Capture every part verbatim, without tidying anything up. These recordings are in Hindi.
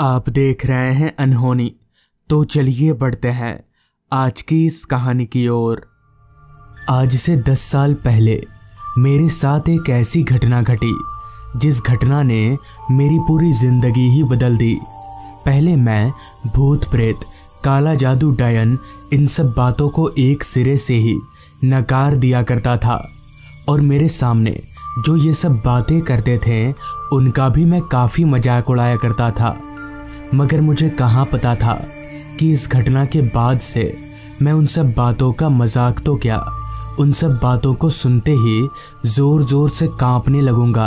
आप देख रहे हैं अनहोनी। तो चलिए बढ़ते हैं आज की इस कहानी की ओर। आज से दस साल पहले मेरे साथ एक ऐसी घटना घटी जिस घटना ने मेरी पूरी जिंदगी ही बदल दी। पहले मैं भूत प्रेत, काला जादू, डायन, इन सब बातों को एक सिरे से ही नकार दिया करता था और मेरे सामने जो ये सब बातें करते थे उनका भी मैं काफ़ी मजाक उड़ाया करता था। मगर मुझे कहाँ पता था कि इस घटना के बाद से मैं उन सब बातों का मजाक तो क्या, उन सब बातों को सुनते ही ज़ोर ज़ोर से कांपने लगूंगा।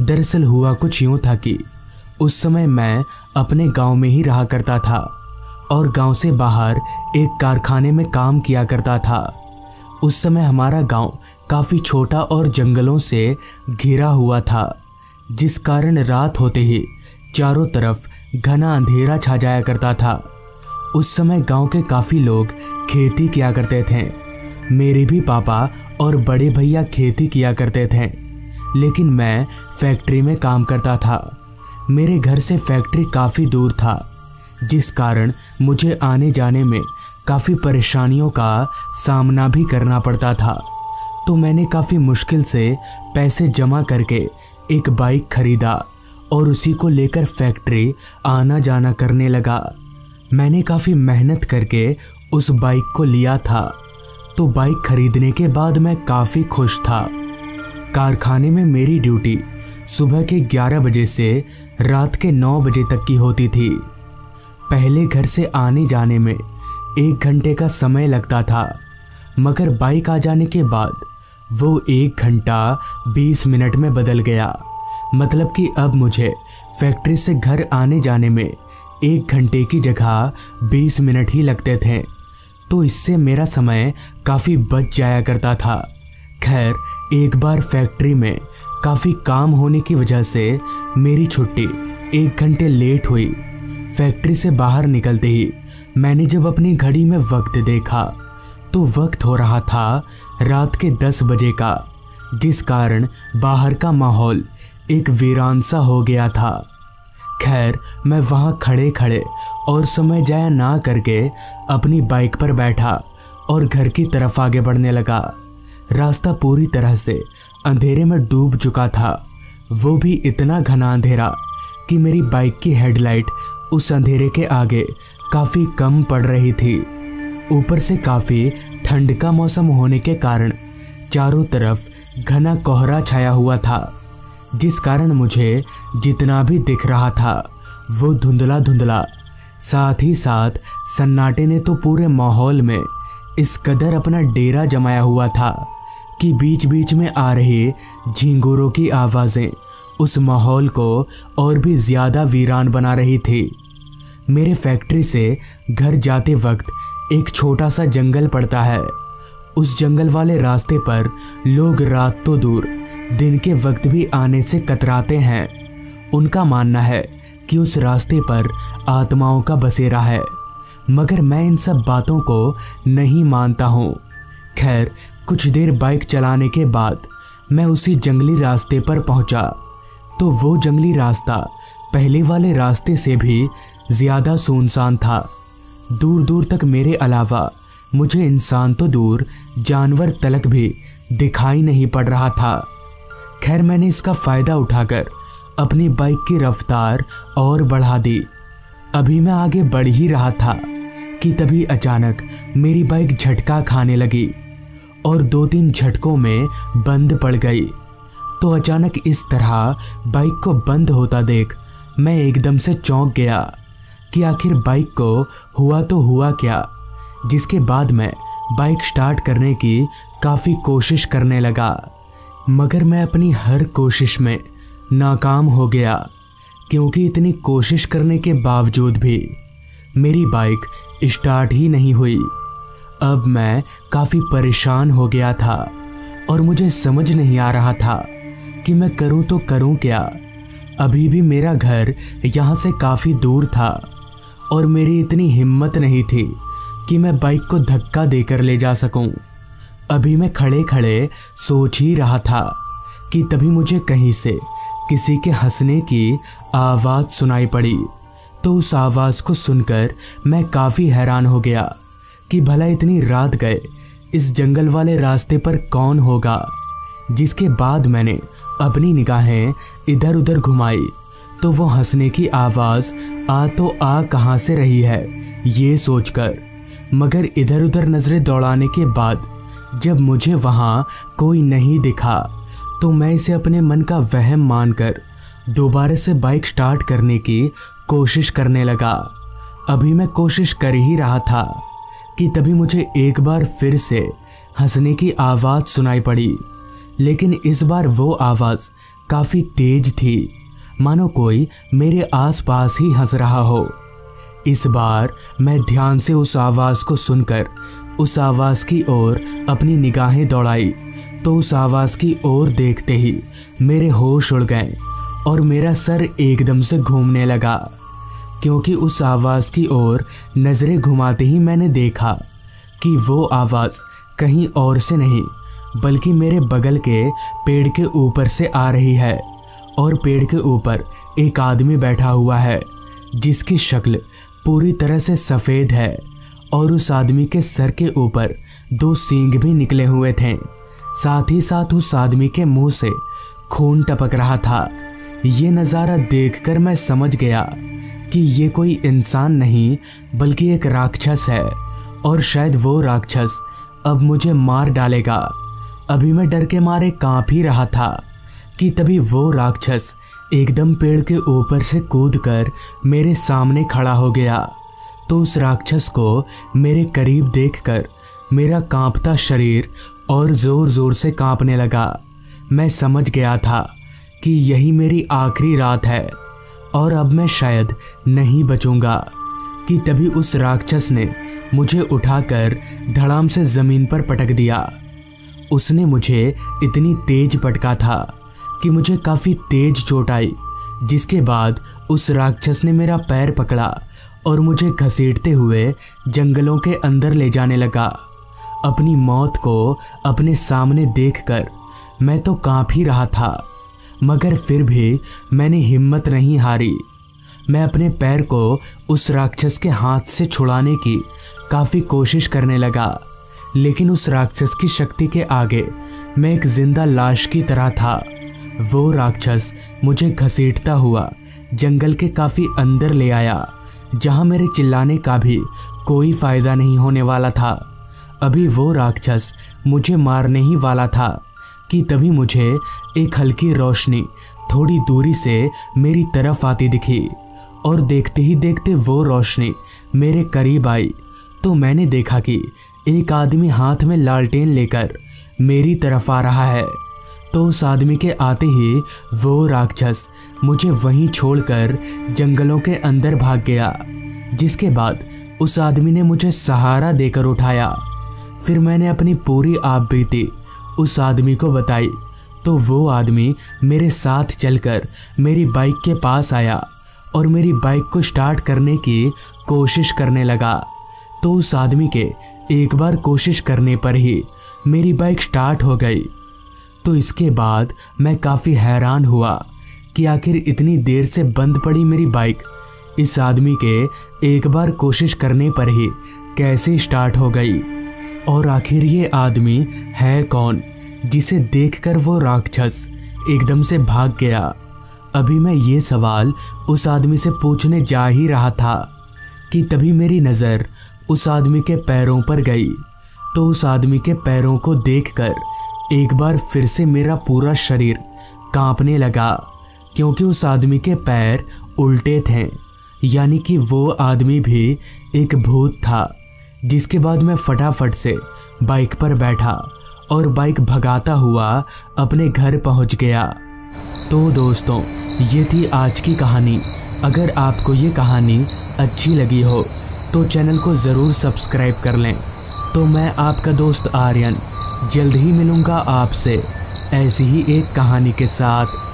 दरअसल हुआ कुछ यूँ था कि उस समय मैं अपने गांव में ही रहा करता था और गांव से बाहर एक कारखाने में काम किया करता था। उस समय हमारा गांव काफ़ी छोटा और जंगलों से घिरा हुआ था, जिस कारण रात होते ही चारों तरफ घना अंधेरा छा जाया करता था। उस समय गांव के काफ़ी लोग खेती किया करते थे। मेरे भी पापा और बड़े भैया खेती किया करते थे, लेकिन मैं फैक्ट्री में काम करता था। मेरे घर से फैक्ट्री काफ़ी दूर था, जिस कारण मुझे आने जाने में काफ़ी परेशानियों का सामना भी करना पड़ता था। तो मैंने काफ़ी मुश्किल से पैसे जमा करके एक बाइक खरीदा और उसी को लेकर फैक्ट्री आना जाना करने लगा। मैंने काफ़ी मेहनत करके उस बाइक को लिया था, तो बाइक खरीदने के बाद मैं काफ़ी खुश था। कारखाने में मेरी ड्यूटी सुबह के ग्यारह बजे से रात के नौ बजे तक की होती थी। पहले घर से आने जाने में एक घंटे का समय लगता था, मगर बाइक आ जाने के बाद वो एक घंटा बीस मिनट में बदल गया। मतलब कि अब मुझे फैक्ट्री से घर आने जाने में एक घंटे की जगह बीस मिनट ही लगते थे, तो इससे मेरा समय काफ़ी बच जाया करता था। खैर, एक बार फैक्ट्री में काफ़ी काम होने की वजह से मेरी छुट्टी एक घंटे लेट हुई। फैक्ट्री से बाहर निकलते ही मैंने जब अपनी घड़ी में वक्त देखा तो वक्त हो रहा था रात के दस बजे का, जिस कारण बाहर का माहौल एक वीरान सा हो गया था। खैर, मैं वहाँ खड़े खड़े और समय जाया ना करके अपनी बाइक पर बैठा और घर की तरफ आगे बढ़ने लगा। रास्ता पूरी तरह से अंधेरे में डूब चुका था, वो भी इतना घना अंधेरा कि मेरी बाइक की हेडलाइट उस अंधेरे के आगे काफ़ी कम पड़ रही थी। ऊपर से काफ़ी ठंड का मौसम होने के कारण चारों तरफ घना कोहरा छाया हुआ था, जिस कारण मुझे जितना भी दिख रहा था वो धुंधला धुंधला, साथ ही साथ सन्नाटे ने तो पूरे माहौल में इस कदर अपना डेरा जमाया हुआ था कि बीच बीच में आ रही झींगुरों की आवाज़ें उस माहौल को और भी ज़्यादा वीरान बना रही थी। मेरे फैक्ट्री से घर जाते वक्त एक छोटा सा जंगल पड़ता है। उस जंगल वाले रास्ते पर लोग रात तो दूर दिन के वक्त भी आने से कतराते हैं। उनका मानना है कि उस रास्ते पर आत्माओं का बसेरा है, मगर मैं इन सब बातों को नहीं मानता हूँ। खैर, कुछ देर बाइक चलाने के बाद मैं उसी जंगली रास्ते पर पहुँचा, तो वो जंगली रास्ता पहले वाले रास्ते से भी ज़्यादा सुनसान था। दूर दूर तक मेरे अलावा मुझे इंसान तो दूर जानवर तलक भी दिखाई नहीं पड़ रहा था। खैर, मैंने इसका फ़ायदा उठाकर अपनी बाइक की रफ्तार और बढ़ा दी। अभी मैं आगे बढ़ ही रहा था कि तभी अचानक मेरी बाइक झटका खाने लगी और दो तीन झटकों में बंद पड़ गई। तो अचानक इस तरह बाइक को बंद होता देख मैं एकदम से चौंक गया कि आखिर बाइक को हुआ तो हुआ क्या। जिसके बाद मैं बाइक स्टार्ट करने की काफ़ी कोशिश करने लगा, मगर मैं अपनी हर कोशिश में नाकाम हो गया, क्योंकि इतनी कोशिश करने के बावजूद भी मेरी बाइक स्टार्ट ही नहीं हुई। अब मैं काफ़ी परेशान हो गया था और मुझे समझ नहीं आ रहा था कि मैं करूं तो करूं क्या। अभी भी मेरा घर यहाँ से काफ़ी दूर था और मेरी इतनी हिम्मत नहीं थी कि मैं बाइक को धक्का देकर ले जा सकूं। अभी मैं खड़े खड़े सोच ही रहा था कि तभी मुझे कहीं से किसी के हंसने की आवाज़ सुनाई पड़ी। तो उस आवाज़ को सुनकर मैं काफ़ी हैरान हो गया कि भला इतनी रात गए इस जंगल वाले रास्ते पर कौन होगा। जिसके बाद मैंने अपनी निगाहें इधर उधर घुमाई तो वो हंसने की आवाज़ आ तो आ कहाँ से रही है ये सोचकर, मगर इधर उधर नज़रें दौड़ाने के बाद जब मुझे वहाँ कोई नहीं दिखा तो मैं इसे अपने मन का वहम मानकर दोबारा से बाइक स्टार्ट करने की कोशिश करने लगा। अभी मैं कोशिश कर ही रहा था कि तभी मुझे एक बार फिर से हंसने की आवाज़ सुनाई पड़ी, लेकिन इस बार वो आवाज़ काफ़ी तेज थी, मानो कोई मेरे आसपास ही हंस रहा हो। इस बार मैं ध्यान से उस आवाज़ को सुनकर उस आवाज़ की ओर अपनी निगाहें दौड़ाई तो उस आवाज़ की ओर देखते ही मेरे होश उड़ गए और मेरा सर एकदम से घूमने लगा, क्योंकि उस आवाज़ की ओर नज़रें घुमाते ही मैंने देखा कि वो आवाज़ कहीं और से नहीं बल्कि मेरे बगल के पेड़ के ऊपर से आ रही है, और पेड़ के ऊपर एक आदमी बैठा हुआ है जिसकी शक्ल पूरी तरह से सफ़ेद है और उस आदमी के सर के ऊपर दो सींग भी निकले हुए थे। साथ ही साथ उस आदमी के मुंह से खून टपक रहा था। ये नज़ारा देखकर मैं समझ गया कि ये कोई इंसान नहीं बल्कि एक राक्षस है, और शायद वो राक्षस अब मुझे मार डालेगा। अभी मैं डर के मारे काँप ही रहा था कि तभी वो राक्षस एकदम पेड़ के ऊपर से कूदकर मेरे सामने खड़ा हो गया। तो उस राक्षस को मेरे करीब देखकर मेरा कांपता शरीर और ज़ोर ज़ोर से कांपने लगा। मैं समझ गया था कि यही मेरी आखिरी रात है और अब मैं शायद नहीं बचूंगा, कि तभी उस राक्षस ने मुझे उठाकर धड़ाम से ज़मीन पर पटक दिया। उसने मुझे इतनी तेज पटका था कि मुझे काफ़ी तेज चोट आई, जिसके बाद उस राक्षस ने मेरा पैर पकड़ा और मुझे घसीटते हुए जंगलों के अंदर ले जाने लगा। अपनी मौत को अपने सामने देखकर मैं तो काँप ही रहा था, मगर फिर भी मैंने हिम्मत नहीं हारी। मैं अपने पैर को उस राक्षस के हाथ से छुड़ाने की काफ़ी कोशिश करने लगा, लेकिन उस राक्षस की शक्ति के आगे मैं एक जिंदा लाश की तरह था। वो राक्षस मुझे घसीटता हुआ जंगल के काफ़ी अंदर ले आया, जहाँ मेरे चिल्लाने का भी कोई फ़ायदा नहीं होने वाला था। अभी वो राक्षस मुझे मारने ही वाला था कि तभी मुझे एक हल्की रोशनी थोड़ी दूरी से मेरी तरफ आती दिखी, और देखते ही देखते वो रोशनी मेरे करीब आई तो मैंने देखा कि एक आदमी हाथ में लालटेन लेकर मेरी तरफ आ रहा है। तो उस आदमी के आते ही वो राक्षस मुझे वहीं छोड़कर जंगलों के अंदर भाग गया, जिसके बाद उस आदमी ने मुझे सहारा देकर उठाया। फिर मैंने अपनी पूरी आप बीती उस आदमी को बताई तो वो आदमी मेरे साथ चलकर मेरी बाइक के पास आया और मेरी बाइक को स्टार्ट करने की कोशिश करने लगा। तो उस आदमी के एक बार कोशिश करने पर ही मेरी बाइक स्टार्ट हो गई। तो इसके बाद मैं काफ़ी हैरान हुआ कि आखिर इतनी देर से बंद पड़ी मेरी बाइक इस आदमी के एक बार कोशिश करने पर ही कैसे स्टार्ट हो गई, और आखिर ये आदमी है कौन जिसे देखकर वो राक्षस एकदम से भाग गया। अभी मैं ये सवाल उस आदमी से पूछने जा ही रहा था कि तभी मेरी नज़र उस आदमी के पैरों पर गई। तो उस आदमी के पैरों को देखकर एक बार फिर से मेरा पूरा शरीर कांपने लगा, क्योंकि उस आदमी के पैर उल्टे थे, यानी कि वो आदमी भी एक भूत था। जिसके बाद मैं फटाफट से बाइक पर बैठा और बाइक भगाता हुआ अपने घर पहुंच गया। तो दोस्तों, ये थी आज की कहानी। अगर आपको ये कहानी अच्छी लगी हो तो चैनल को ज़रूर सब्सक्राइब कर लें। तो मैं आपका दोस्त आर्यन जल्द ही मिलूँगा आपसे ऐसी ही एक कहानी के साथ।